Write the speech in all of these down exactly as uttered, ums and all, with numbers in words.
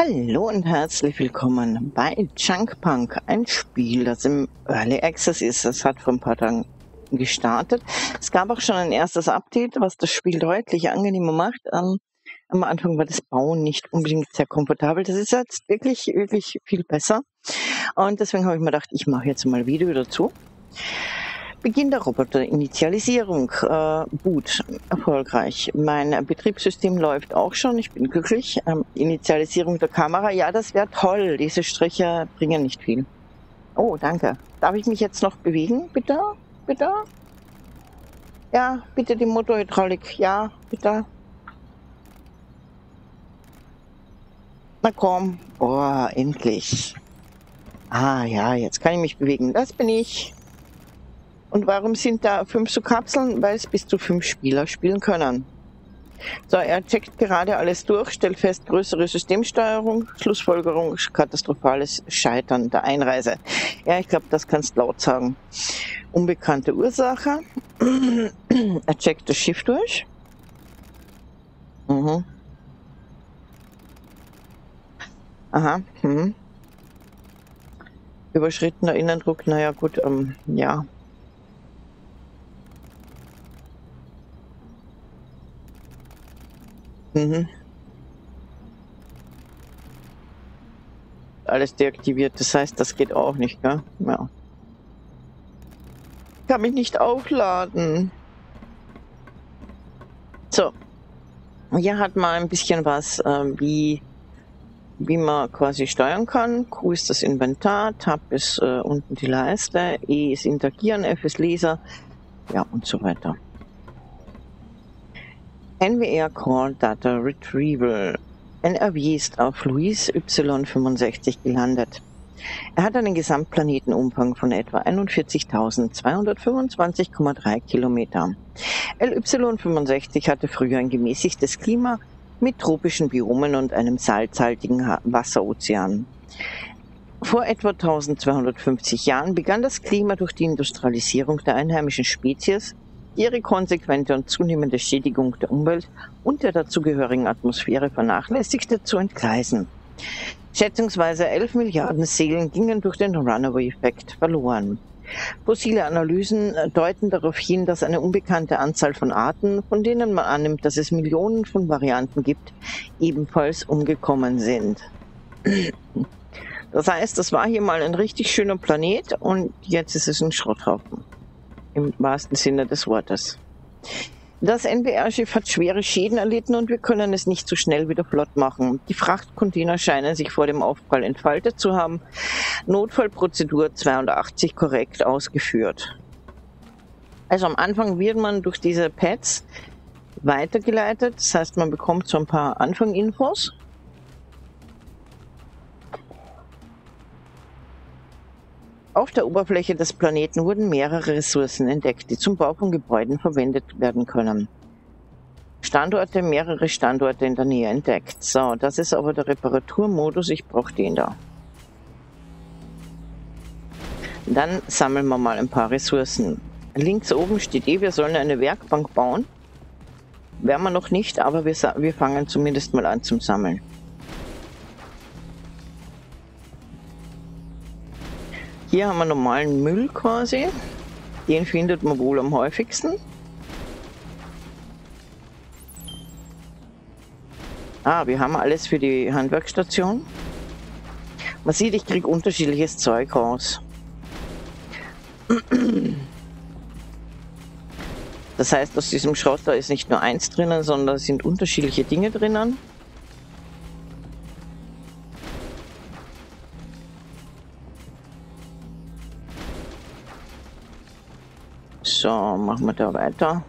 Hallo und herzlich willkommen bei Junkpunk, ein Spiel, das im Early Access ist. Das hat vor ein paar Tagen gestartet. Es gab auch schon ein erstes Update, was das Spiel deutlich angenehmer macht. Am Anfang war das Bauen nicht unbedingt sehr komfortabel. Das ist jetzt wirklich, wirklich viel besser. Und deswegen habe ich mir gedacht, ich mache jetzt mal ein Video dazu. Beginn der Roboterinitialisierung. Äh, Boot, erfolgreich. Mein Betriebssystem läuft auch schon, ich bin glücklich. Ähm, Initialisierung der Kamera, ja, das wäre toll. Diese Striche bringen nicht viel. Oh, danke. Darf ich mich jetzt noch bewegen, bitte? Bitte? Ja, bitte die Motorhydraulik. Ja, bitte. Na komm. Oh, endlich. Ah ja, jetzt kann ich mich bewegen. Das bin ich. Und warum sind da fünf so Kapseln? Weil es bis zu fünf Spieler spielen können. So, er checkt gerade alles durch, stellt fest, größere Systemsteuerung, Schlussfolgerung, katastrophales Scheitern der Einreise. Ja, ich glaube, das kannst du laut sagen. Unbekannte Ursache. Er checkt das Schiff durch. Mhm. Aha. Mhm. Überschrittener Innendruck, naja gut, ähm, ja. Mhm. Alles deaktiviert, das heißt, das geht auch nicht, gell? Ja. Kann mich nicht aufladen. So. Hier hat man ein bisschen was, äh, wie, wie man quasi steuern kann. Q ist das Inventar, Tab ist äh, unten die Leiste, E ist Interagieren, F ist Laser, ja und so weiter. N W R Core Data Retrieval. N R W ist auf Louis Y fünfundsechzig gelandet. Er hat einen Gesamtplanetenumfang von etwa einundvierzigtausendzweihundertfünfundzwanzig Komma drei Kilometer. L Y fünfundsechzig hatte früher ein gemäßigtes Klima mit tropischen Biomen und einem salzhaltigen Wasserozean. Vor etwa eintausendzweihundertfünfzig Jahren begann das Klima durch die Industrialisierung der einheimischen Spezies, ihre konsequente und zunehmende Schädigung der Umwelt und der dazugehörigen Atmosphäre vernachlässigte, zu entgleisen. Schätzungsweise elf Milliarden Seelen gingen durch den Runaway-Effekt verloren. Fossile Analysen deuten darauf hin, dass eine unbekannte Anzahl von Arten, von denen man annimmt, dass es Millionen von Varianten gibt, ebenfalls umgekommen sind. Das heißt, das war hier mal ein richtig schöner Planet und jetzt ist es ein Schrotthaufen. Im wahrsten Sinne des Wortes. Das N W R-Schiff hat schwere Schäden erlitten und wir können es nicht so schnell wieder flott machen. Die Frachtcontainer scheinen sich vor dem Aufprall entfaltet zu haben. Notfallprozedur zweiundachtzig korrekt ausgeführt. Also am Anfang wird man durch diese Pads weitergeleitet. Das heißt, man bekommt so ein paar Anfanginfos. Auf der Oberfläche des Planeten wurden mehrere Ressourcen entdeckt, die zum Bau von Gebäuden verwendet werden können. Standorte, mehrere Standorte in der Nähe entdeckt. So, das ist aber der Reparaturmodus, ich brauche den da. Dann sammeln wir mal ein paar Ressourcen. Links oben steht eh, wir sollen eine Werkbank bauen. Werden wir noch nicht, aber wir, wir fangen zumindest mal an zum Sammeln. Hier haben wir normalen Müll quasi, den findet man wohl am häufigsten. Ah, wir haben alles für die Handwerksstation. Man sieht, ich kriege unterschiedliches Zeug raus. Das heißt, aus diesem Schrotter ist nicht nur eins drinnen, sondern es sind unterschiedliche Dinge drinnen. So, machen wir da weiter.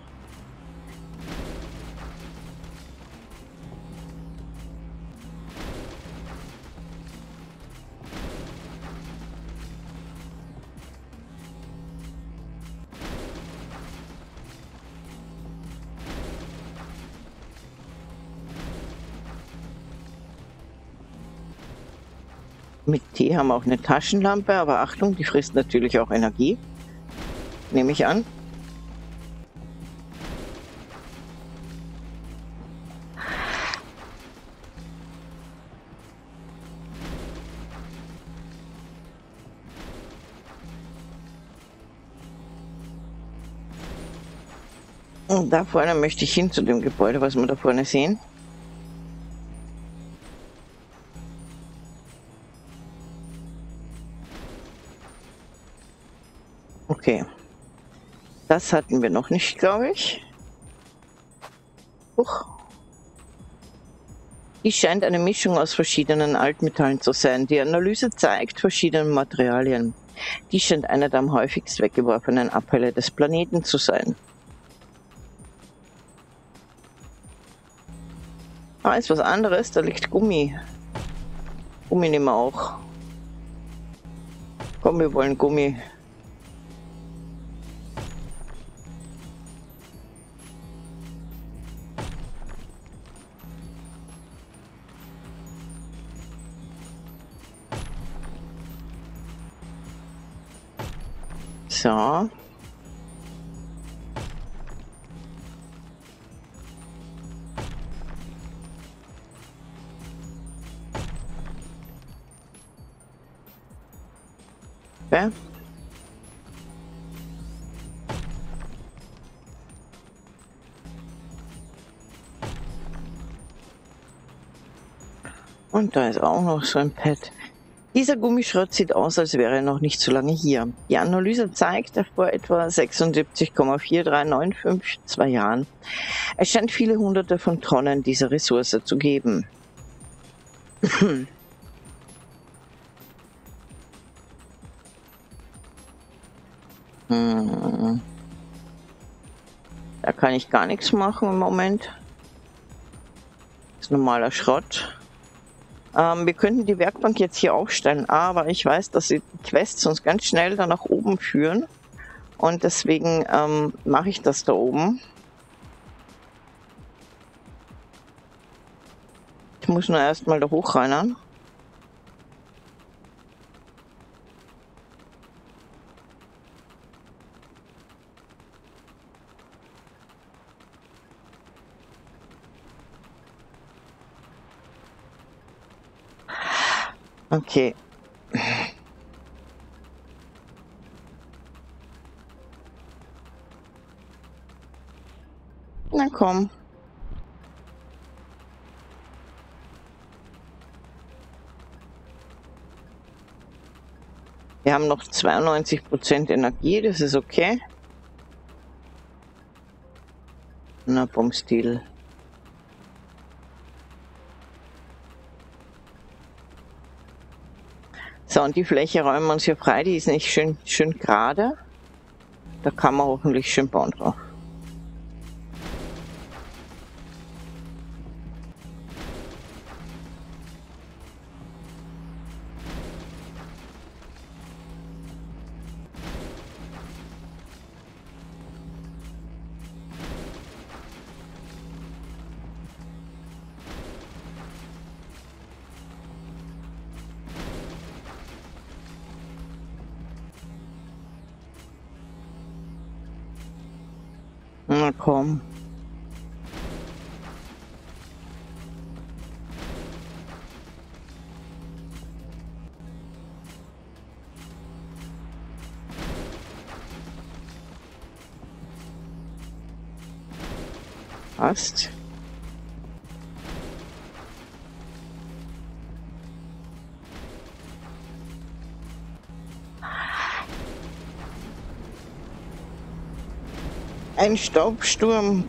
Mit T haben wir auch eine Taschenlampe, aber Achtung, die frisst natürlich auch Energie. Nehme ich an. Und da vorne möchte ich hin zu dem Gebäude, was wir da vorne sehen. Okay. Das hatten wir noch nicht, glaube ich. Huch. Dies scheint eine Mischung aus verschiedenen Altmetallen zu sein. Die Analyse zeigt verschiedene Materialien. Dies scheint einer der am häufigst weggeworfenen Abfälle des Planeten zu sein. Ah, ist was anderes. Da liegt Gummi. Gummi nehmen wir auch. Komm, wir wollen Gummi. So. Okay. Und da ist auch noch so ein Pad. Dieser Gummischrott sieht aus, als wäre er noch nicht so lange hier. Die Analyse zeigt, dass vor etwa sechsundsiebzig Komma vier drei neun fünf zwei Jahren es scheint viele hunderte von Tonnen dieser Ressource zu geben. hm. Da kann ich gar nichts machen im Moment. Das ist normaler Schrott. Ähm, wir könnten die Werkbank jetzt hier aufstellen, aber ich weiß, dass die Quests uns ganz schnell da nach oben führen und deswegen ähm, mache ich das da oben. Ich muss nur erstmal da hochreinern. Okay. Na komm. Wir haben noch zweiundneunzig Prozent Energie, das ist okay. Na, Bombstil. So, und die Fläche räumen wir uns hier frei, die ist nicht schön, schön gerade. Da kann man hoffentlich schön bauen drauf. Na komm. Passt. Ein Staubsturm.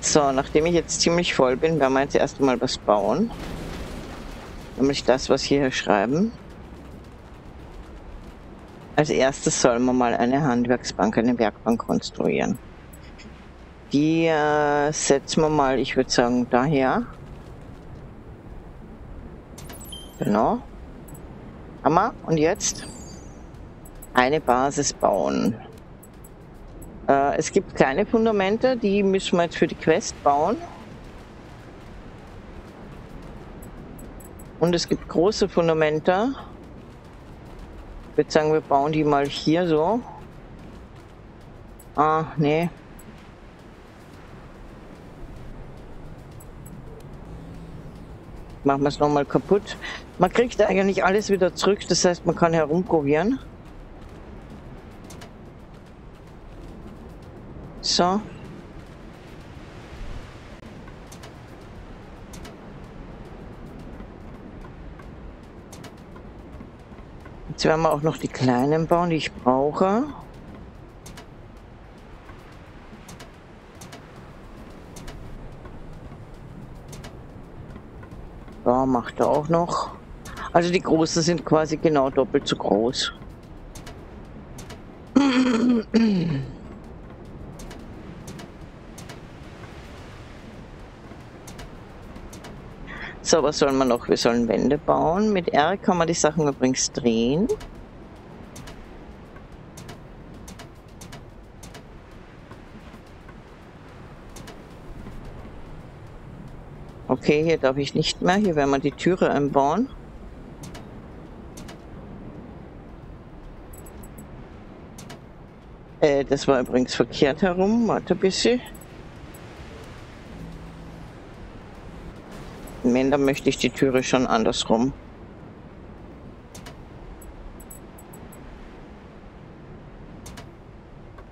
So, nachdem ich jetzt ziemlich voll bin, werden wir jetzt erstmal was bauen. Nämlich das, was wir hier schreiben. Als erstes sollen wir mal eine Handwerksbank, eine Werkbank konstruieren. Die äh, setzen wir mal, ich würde sagen, daher. Genau. Hammer. Und jetzt eine Basis bauen. Äh, es gibt kleine Fundamente, die müssen wir jetzt für die Quest bauen. Und es gibt große Fundamente. Ich würde sagen, wir bauen die mal hier so. Ah, nee. machen wir es nochmal kaputt. Man kriegt eigentlich alles wieder zurück, das heißt, man kann herumprobieren. So. Jetzt werden wir auch noch die kleinen bauen, die ich brauche. Da macht er auch noch. Also die großen sind quasi genau doppelt so groß. So, was sollen wir noch? Wir sollen Wände bauen. Mit R kann man die Sachen übrigens drehen. Okay, hier darf ich nicht mehr. Hier werden wir die Türe einbauen. Äh, das war übrigens verkehrt herum. Warte ein bisschen. Wenn, dann möchte ich die Türe schon andersrum.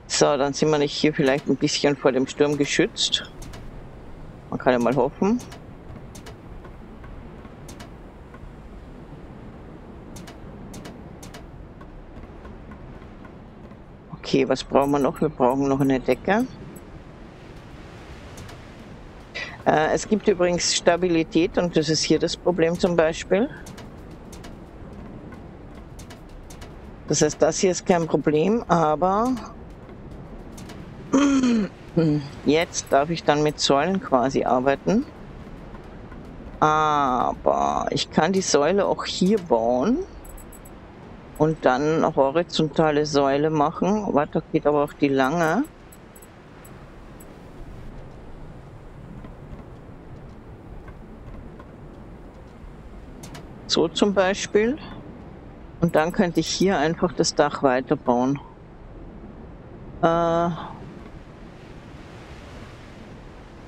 So, dann sind wir nicht hier vielleicht ein bisschen vor dem Sturm geschützt. Man kann ja mal hoffen. Okay, was brauchen wir noch? Wir brauchen noch eine Decke. Es gibt übrigens Stabilität und das ist hier das Problem zum Beispiel. Das heißt, das hier ist kein Problem, aber jetzt darf ich dann mit Säulen quasi arbeiten. Aber ich kann die Säule auch hier bauen und dann eine horizontale Säule machen. Warte, da geht aber auch die lange. So zum Beispiel. Und dann könnte ich hier einfach das Dach weiterbauen. Äh,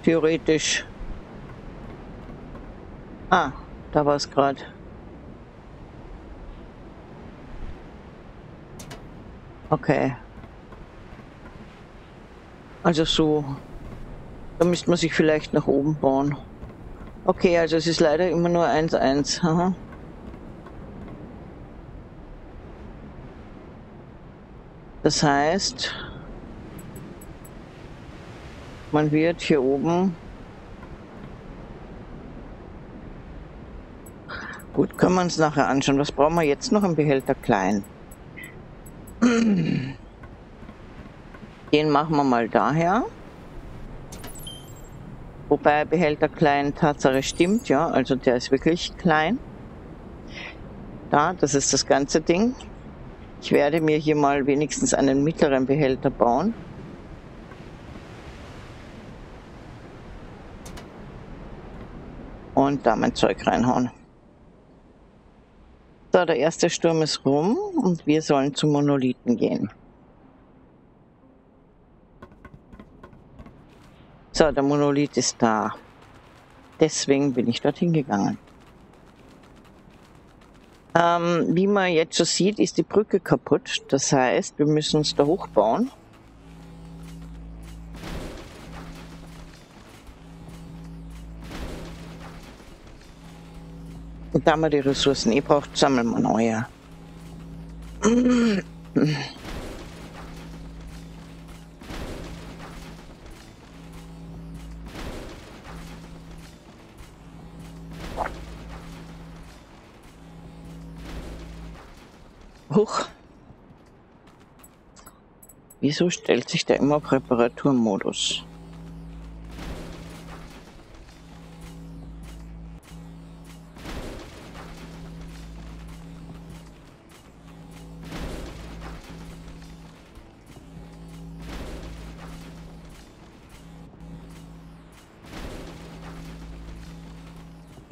theoretisch. Ah, da war es gerade. Okay. Also so. Da müsste man sich vielleicht nach oben bauen. Okay, also es ist leider immer nur eins eins. Aha. Das heißt, man wird hier oben, gut, können wir uns nachher anschauen. Was brauchen wir jetzt noch? Ein Behälter klein. Den machen wir mal daher. Wobei Behälter klein Tatsache stimmt, ja, also der ist wirklich klein. Da, das ist das ganze Ding. Ich werde mir hier mal wenigstens einen mittleren Behälter bauen. Und da mein Zeug reinhauen. So, der erste Sturm ist rum und wir sollen zu Monolithen gehen. So, der Monolith ist da. Deswegen bin ich dorthin gegangen. Ähm, wie man jetzt schon sieht, ist die Brücke kaputt. Das heißt, wir müssen uns da hochbauen. Und da man die Ressourcen eh braucht, sammeln wir neue. Hoch. Wieso stellt sich da immer auf Reparaturmodus?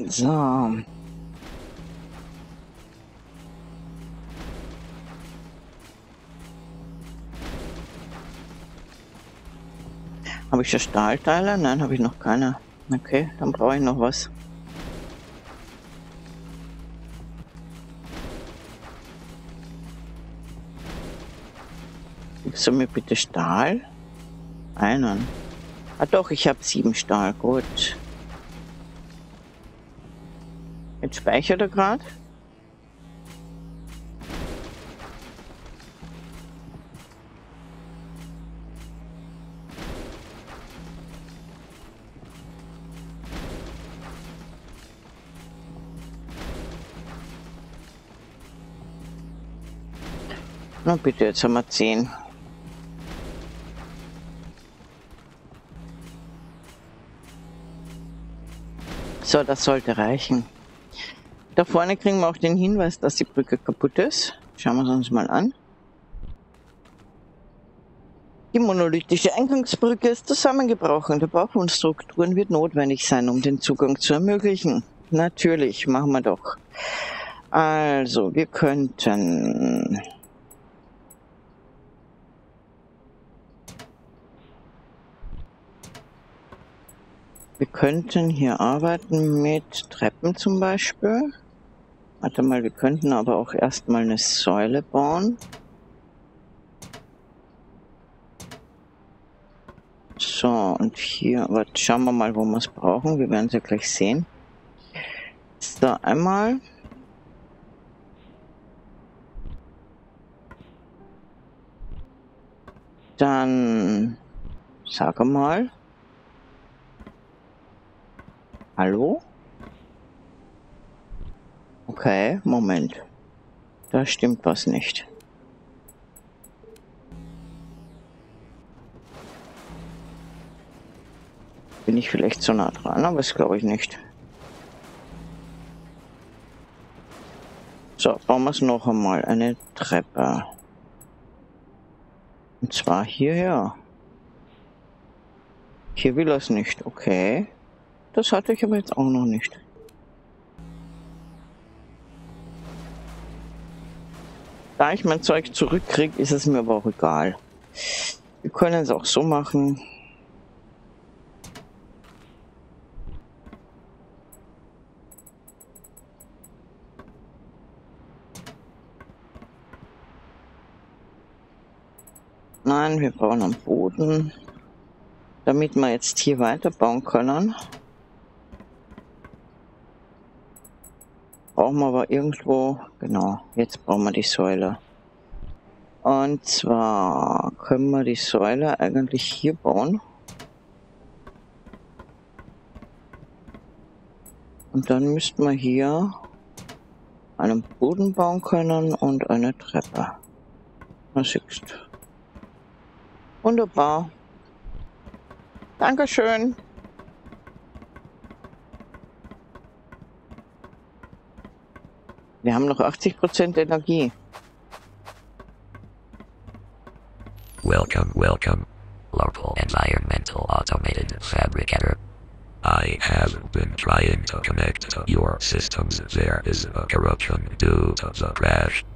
So. Habe ich schon Stahlteile? Nein, habe ich noch keine. Okay, dann brauche ich noch was. Kriegst du mir bitte Stahl? Einen. Ah doch, ich habe sieben Stahl, gut. Jetzt speichert er gerade. Na bitte, jetzt haben wir zehn. So, das sollte reichen. Da vorne kriegen wir auch den Hinweis, dass die Brücke kaputt ist. Schauen wir es uns mal an. Die monolithische Eingangsbrücke ist zusammengebrochen. Der Bau von Strukturen wird notwendig sein, um den Zugang zu ermöglichen. Natürlich, machen wir doch. Also, wir könnten... Wir könnten hier arbeiten mit Treppen zum Beispiel. Warte mal, wir könnten aber auch erstmal eine Säule bauen. So, und hier, warte, schauen wir mal, wo wir es brauchen. Wir werden es ja gleich sehen. So, einmal. Dann, sag mal. Hallo? Okay, Moment. Da stimmt was nicht. Bin ich vielleicht zu nah dran, aber das glaube ich nicht. So, bauen wir es noch einmal. Eine Treppe. Und zwar hierher. Hier will er es nicht, okay. Das hatte ich aber jetzt auch noch nicht. Da ich mein Zeug zurückkriege, ist es mir aber auch egal. Wir können es auch so machen. Nein, wir brauchen einen Boden, damit wir jetzt hier weiterbauen können. Brauchen wir aber irgendwo, genau, jetzt brauchen wir die Säule. Und zwar können wir die Säule eigentlich hier bauen. Und dann müssten wir hier einen Boden bauen können und eine Treppe. Na siehst. Wunderbar. Dankeschön. Wir haben noch achtzig Prozent Energie. Welcome, welcome, local environmental automated fabricator. I have been trying to connect to your systems. There is a corruption due to the crash.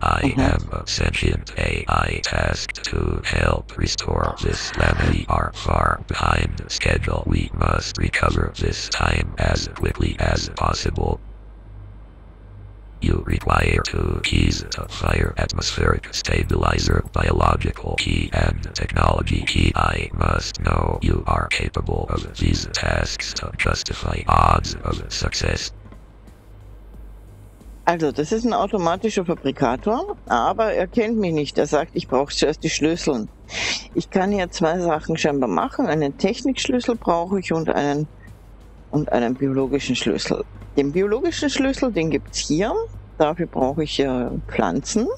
I okay. am a sentient A I tasked to help restore this land. We are far behind schedule. We must recover this time as quickly as possible. You require two keys to fire: atmospheric stabilizer, biological key, and technology key. I must know you are capable of these tasks to justify odds of success. Also, das ist ein automatischer Fabrikator, aber er kennt mich nicht. Er sagt, ich brauche zuerst die Schlüssel. Ich kann hier zwei Sachen scheinbar machen. Einen Technikschlüssel brauche ich und einen, und einen biologischen Schlüssel. Den biologischen Schlüssel, den gibt es hier. Dafür brauche ich äh, Pflanzen.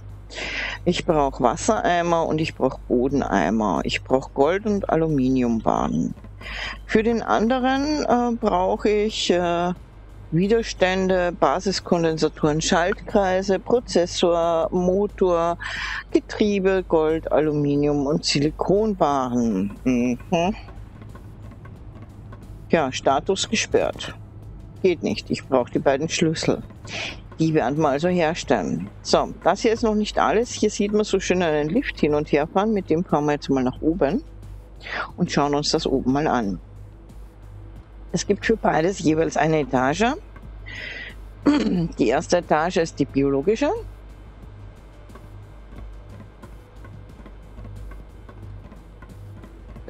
Ich brauche Wassereimer und ich brauche Bodeneimer. Ich brauche Gold- und Aluminiumbaden. Für den anderen äh, brauche ich äh, Widerstände, Basiskondensatoren, Schaltkreise, Prozessor, Motor, Getriebe, Gold, Aluminium und Silikonbaren. Mhm. Ja, Status gesperrt. Geht nicht, ich brauche die beiden Schlüssel. Die werden wir also herstellen. So, das hier ist noch nicht alles. Hier sieht man so schön einen Lift hin und her fahren. Mit dem fahren wir jetzt mal nach oben und schauen uns das oben mal an. Es gibt für beides jeweils eine Etage. Die erste Etage ist die biologische.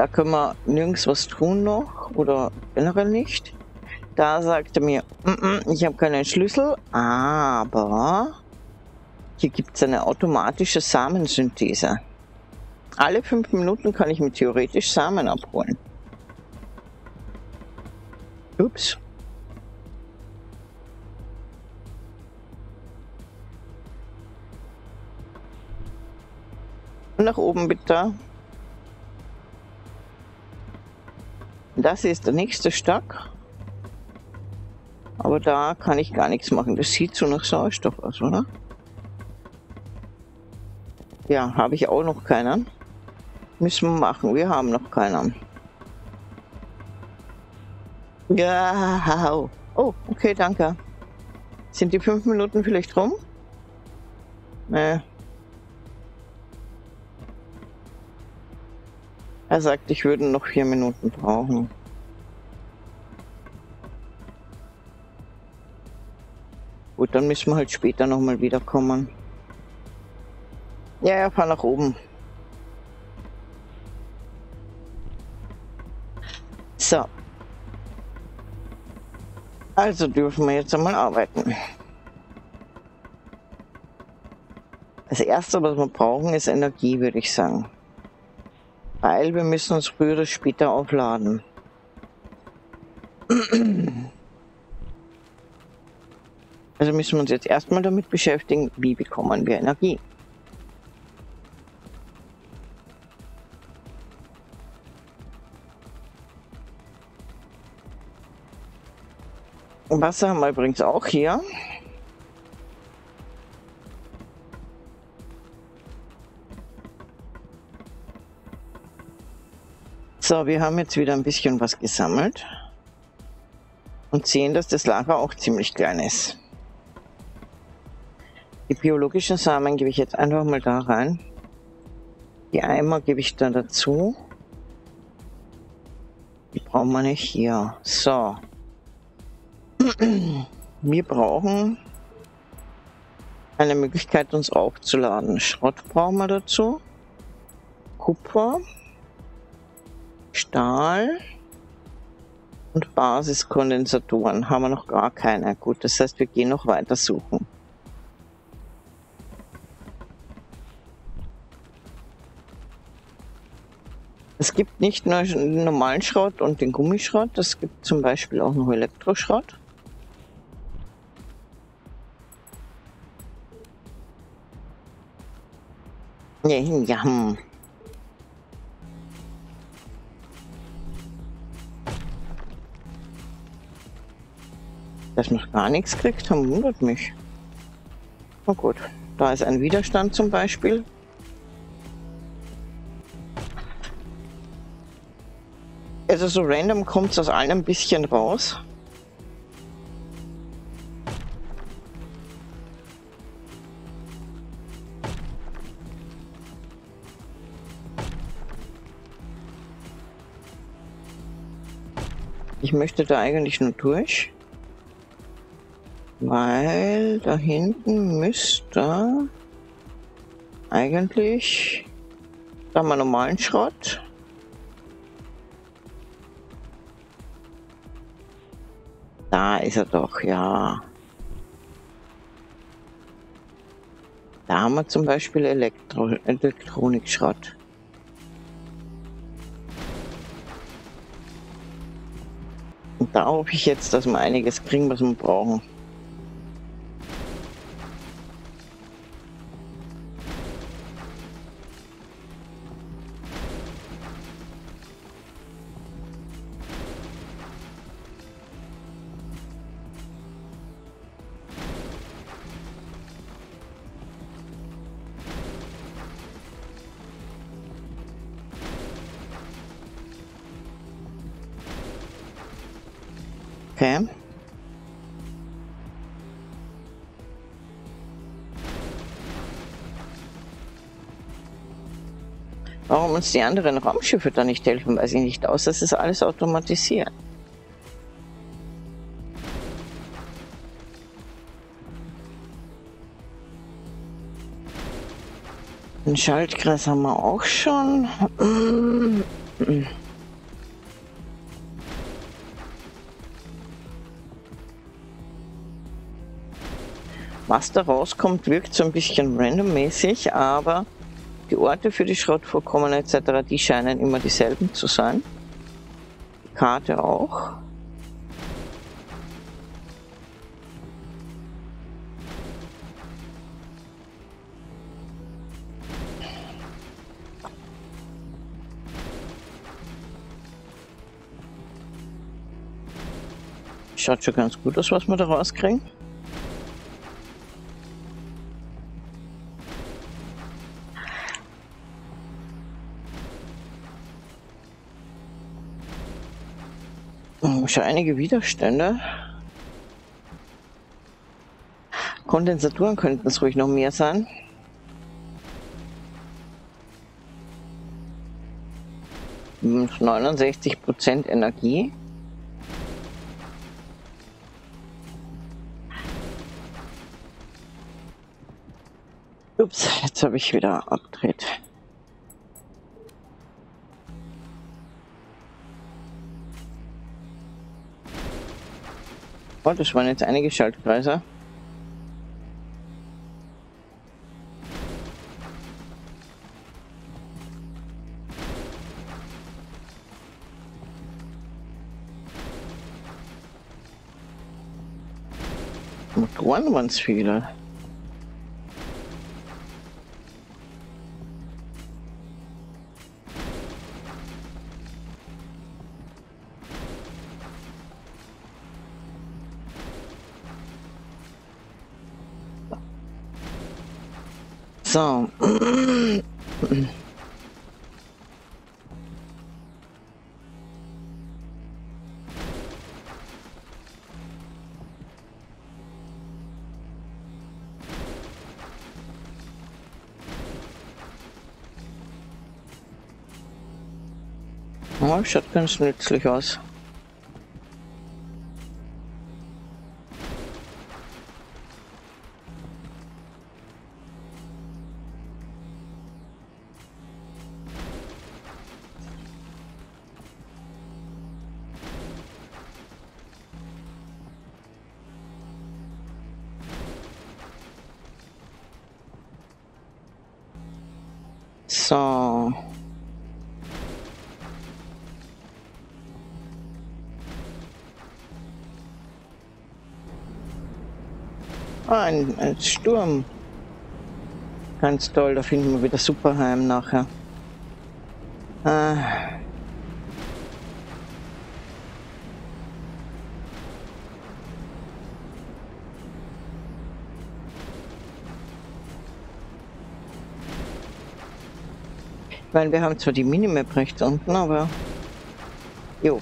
Da können wir nirgends was tun noch oder generell nicht. Da sagte mir, mm-mm, ich habe keinen Schlüssel, aber hier gibt es eine automatische Samensynthese. Alle fünf Minuten kann ich mir theoretisch Samen abholen. Ups. Nach oben bitte. Das ist der nächste Stock. Aber da kann ich gar nichts machen. Das sieht so nach Sauerstoff aus, oder? Ja, habe ich auch noch keinen. Müssen wir machen. Wir haben noch keinen. Ja. Oh, okay, danke. Sind die fünf Minuten vielleicht rum? Nee. Er sagt, ich würde noch vier Minuten brauchen. Gut, dann müssen wir halt später nochmal wiederkommen. Ja, ja, fahr nach oben. So. Also dürfen wir jetzt einmal arbeiten. Das Erste, was wir brauchen, ist Energie, würde ich sagen. Weil wir müssen uns früher oder später aufladen. Also müssen wir uns jetzt erstmal damit beschäftigen, wie bekommen wir Energie. Wasser haben wir übrigens auch hier. So, wir haben jetzt wieder ein bisschen was gesammelt und sehen, dass das Lager auch ziemlich klein ist. Die biologischen Samen gebe ich jetzt einfach mal da rein. Die Eimer gebe ich da dazu. Die brauchen wir nicht hier. So. Wir brauchen eine Möglichkeit, uns aufzuladen. Schrott brauchen wir dazu. Kupfer. Stahl und Basiskondensatoren haben wir noch gar keine. Gut, das heißt, wir gehen noch weiter suchen. Es gibt nicht nur den normalen Schrott und den Gummischrott, es gibt zum Beispiel auch noch Elektroschrott. Nee, ja. Dass noch gar nichts kriegt, haben, wundert mich. Oh gut, da ist ein Widerstand zum Beispiel. Also so random kommt es aus allem ein bisschen raus. Ich möchte da eigentlich nur durch. Weil da hinten müsste eigentlich, da haben wir normalen Schrott. Da ist er doch, ja. Da haben wir zum Beispiel Elektro Elektronikschrott. Und da hoffe ich jetzt, dass wir einiges kriegen, was wir brauchen. Okay. Warum uns die anderen Raumschiffe da nicht helfen, weiß ich nicht aus. Das ist alles automatisiert. Ein Schaltkreis haben wir auch schon. gefunden. Was da rauskommt, wirkt so ein bisschen randommäßig, aber die Orte für die Schrottvorkommen et cetera, die scheinen immer dieselben zu sein. Die Karte auch. Schaut schon ganz gut aus, was wir da rauskriegen. Schon einige Widerstände. Kondensatoren könnten es ruhig noch mehr sein. neunundsechzig Prozent Energie. Ups, jetzt habe ich wieder abgedreht. Oh, das waren jetzt einige Schaltkreise. Motoren waren es viele. So. Oh, schaut ganz nützlich aus. So. Ah, ein, ein Sturm. Ganz toll, da finden wir wieder super heim nachher. Ah. Weil wir haben zwar die Minimap rechts unten, aber jo.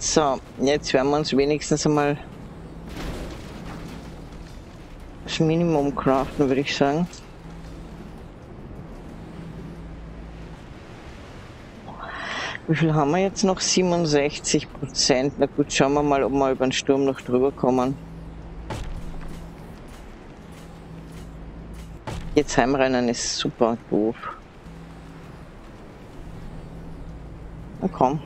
So, jetzt werden wir uns wenigstens einmal das Minimum craften, würde ich sagen. Wie viel haben wir jetzt noch? siebenundsechzig Prozent. Na gut, schauen wir mal, ob wir über den Sturm noch drüber kommen. Jetzt heimrennen ist super doof. Na komm.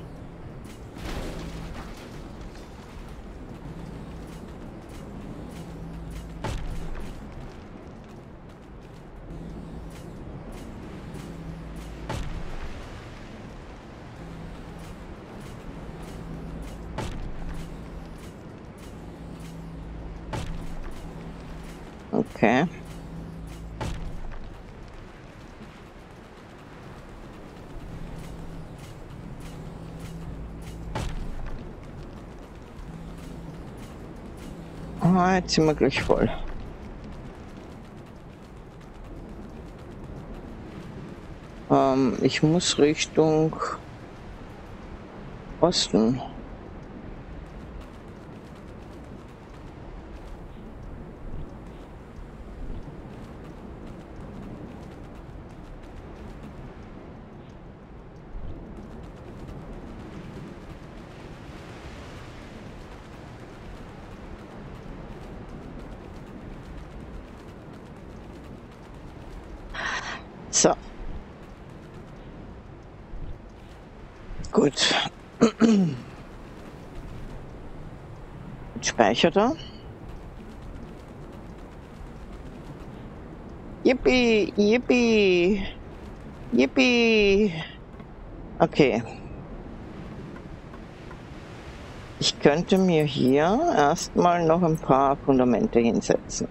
Okay. Jetzt sind wir gleich voll. Ähm, ich muss Richtung Osten. So, Gut. Speicher da. Yippie, yippie, yippie. Okay. Ich könnte mir hier erstmal noch ein paar Fundamente hinsetzen.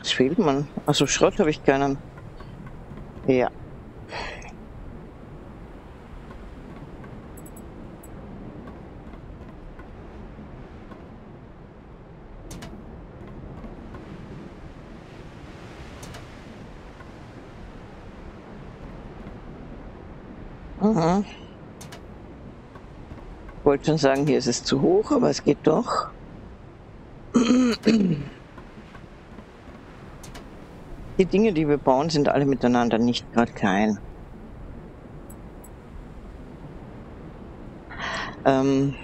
Was fehlt man? Also Schrott habe ich keinen. Ja. Aha. Ich wollte schon sagen, hier ist es zu hoch, aber es geht doch. Die Dinge, die wir bauen, sind alle miteinander nicht gerade klein. Ähm.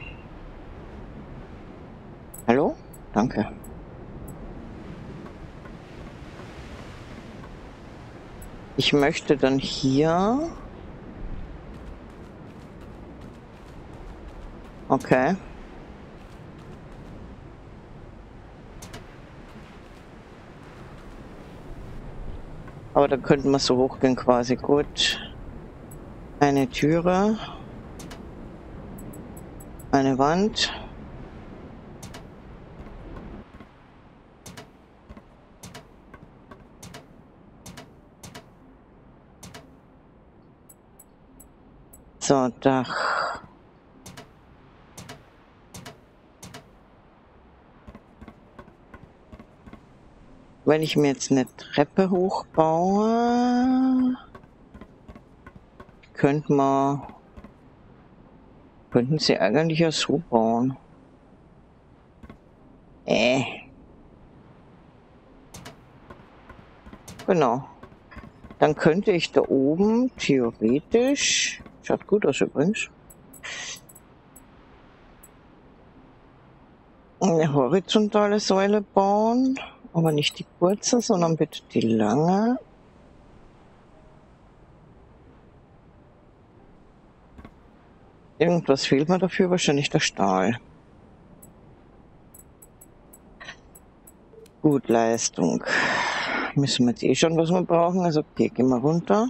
Hallo? Danke. Ich möchte dann hier... Okay. Aber da könnten wir so hochgehen quasi. Gut. Eine Türe. Eine Wand. So, Dach. Wenn ich mir jetzt eine Treppe hochbaue, könnte man, könnten sie eigentlich auch so bauen. Äh. Genau. Dann könnte ich da oben theoretisch, schaut gut aus übrigens, eine horizontale Säule bauen. Aber nicht die kurze, sondern bitte die lange. Irgendwas fehlt mir dafür, wahrscheinlich der Stahl. Gut, Leistung. Müssen wir jetzt eh schon, was wir brauchen. Also okay, gehen wir runter.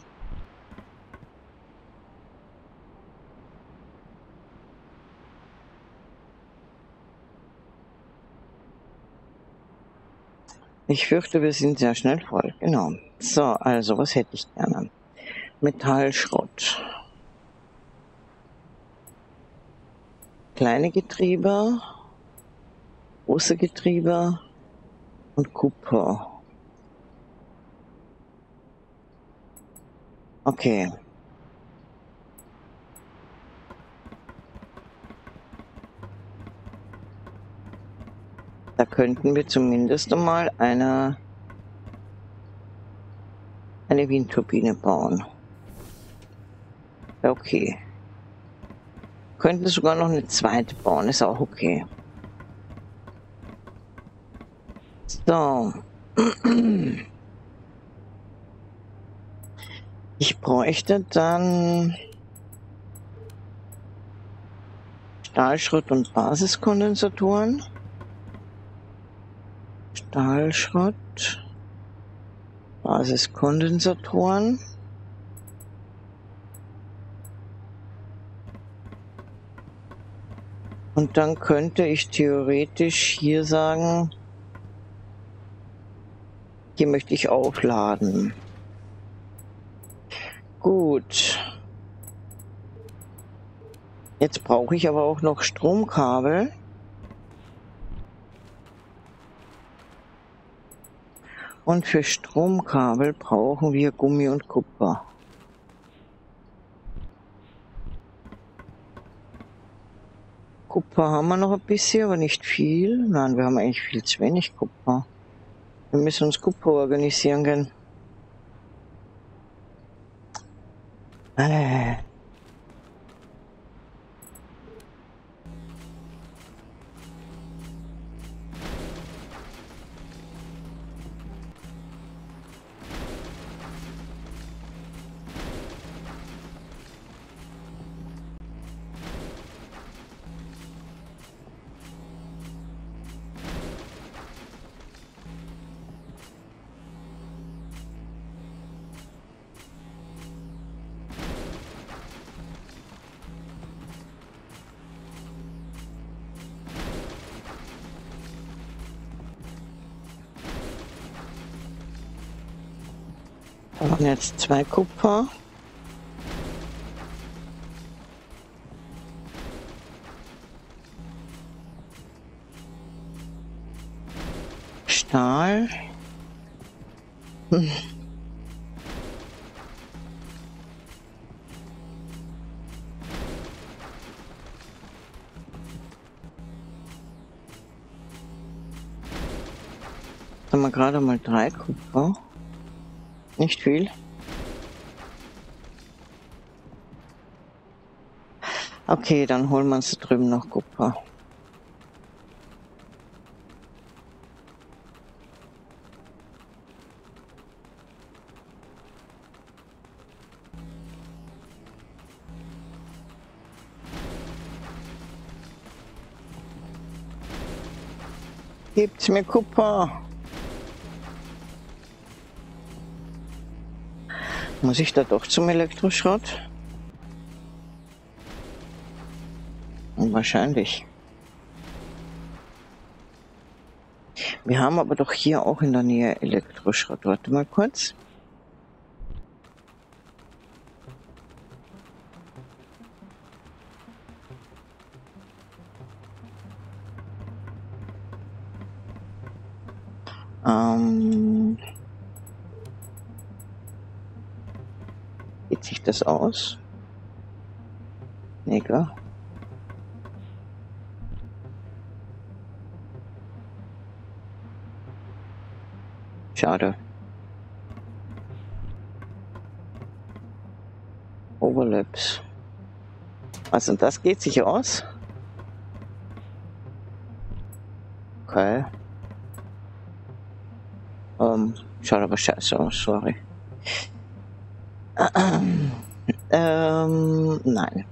Ich fürchte, wir sind sehr schnell voll. Genau. So, also, was hätte ich gerne? Metallschrott. Kleine Getriebe, große Getriebe und Kupfer. Okay. Da könnten wir zumindest einmal eine, eine Windturbine bauen. Okay. Könnten sogar noch eine zweite bauen, ist auch okay. So. Ich bräuchte dann Stahlschrott und Basiskondensatoren. Stahlschrott, Basiskondensatoren, und dann könnte ich theoretisch hier sagen, hier möchte ich aufladen. Gut, jetzt brauche ich aber auch noch Stromkabel. Und für Stromkabel brauchen wir Gummi und Kupfer. Kupfer haben wir noch ein bisschen, aber nicht viel. Nein, wir haben eigentlich viel zu wenig Kupfer. Wir müssen uns Kupfer organisieren gehen. Äh. Da waren jetzt zwei Kupfer. Stahl. Hm. Haben wir gerade mal drei Kupfer. Nicht viel. Okay, dann holen wir uns da drüben noch Kupfer. Gibt's mir Kupfer? Muss ich da doch zum Elektroschrott? Wahrscheinlich. Wir haben aber doch hier auch in der Nähe Elektroschrott. Warte mal kurz. Ähm... Geht sich das aus? Mega. Schade. Overlaps. Was und das geht sich aus? Okay. Ähm, schaut aber scheiße aus, sorry. Ähm, nein.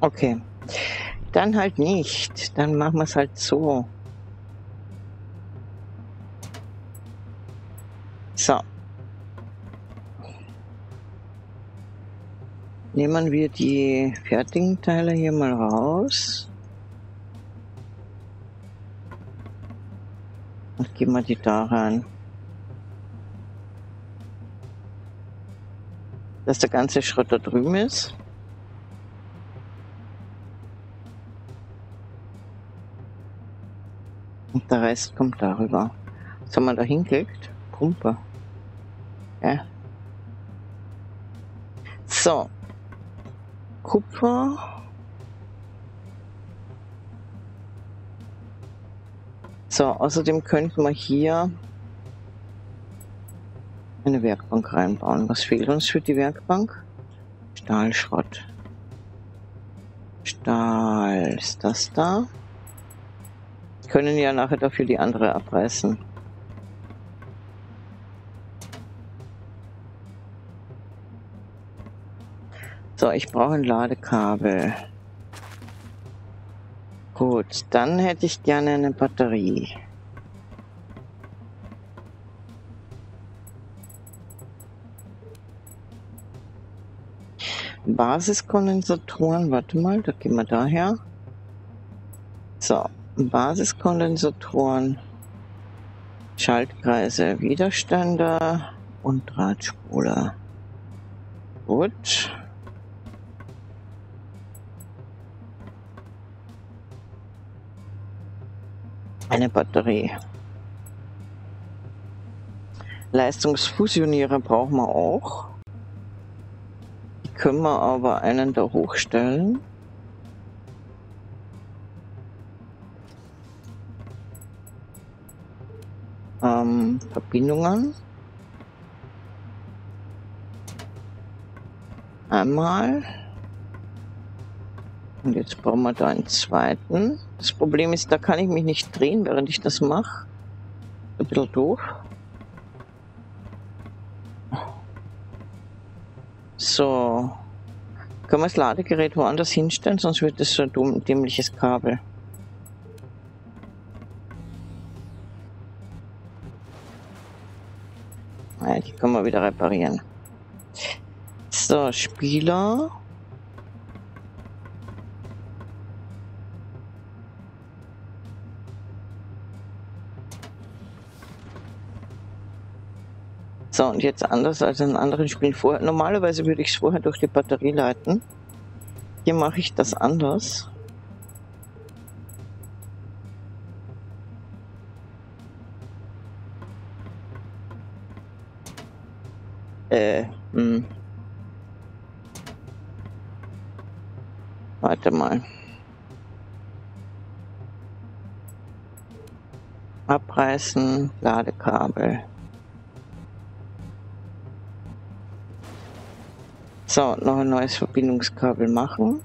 Okay. Dann halt nicht. Dann machen wir es halt so. So. Nehmen wir die fertigen Teile hier mal raus. Und geben wir die da rein. Dass der ganze Schrott da drüben ist. Und der Rest kommt darüber. Was haben wir da hingekriegt? Pumpe. Ja. So. Kupfer. So, außerdem könnten wir hier eine Werkbank reinbauen. Was fehlt uns für die Werkbank? Stahlschrott. Stahl ist das da. Können ja nachher dafür die andere abreißen. So, ich brauche ein Ladekabel. Gut, dann hätte ich gerne eine Batterie. Basiskondensatoren, warte mal, da gehen wir daher. So, Basiskondensatoren, Schaltkreise, Widerstände und Drahtspule. Gut. Eine Batterie. Leistungsfusionierer brauchen wir auch. Die können wir aber einen da hochstellen. Ähm, Verbindungen. Einmal. Und jetzt brauchen wir da einen zweiten. Das Problem ist, da kann ich mich nicht drehen, während ich das mache. Ein bisschen doof. So. Können wir das Ladegerät woanders hinstellen, sonst wird das so ein dumm, dämliches Kabel. Ja, die können wir wieder reparieren. So, Spieler. So, und jetzt anders als in anderen Spielen vorher. Normalerweise würde ich es vorher durch die Batterie leiten. Hier mache ich das anders. Äh, hm. Warte mal. Abreißen, Ladekabel. So, noch ein neues Verbindungskabel machen.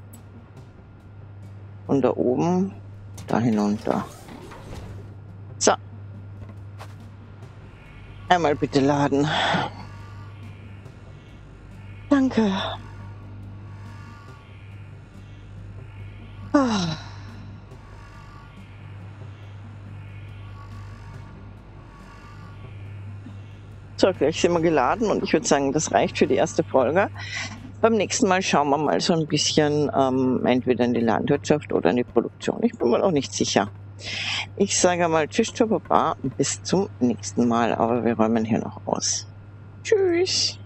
Und da oben, da hinunter. So. Einmal bitte laden. Danke. Ah. So, gleich sind wir geladen und ich würde sagen, das reicht für die erste Folge. Beim nächsten Mal schauen wir mal so ein bisschen ähm, entweder in die Landwirtschaft oder in die Produktion. Ich bin mir noch nicht sicher. Ich sage mal tschüss, tschau, baba, bis zum nächsten Mal, aber wir räumen hier noch aus. Tschüss.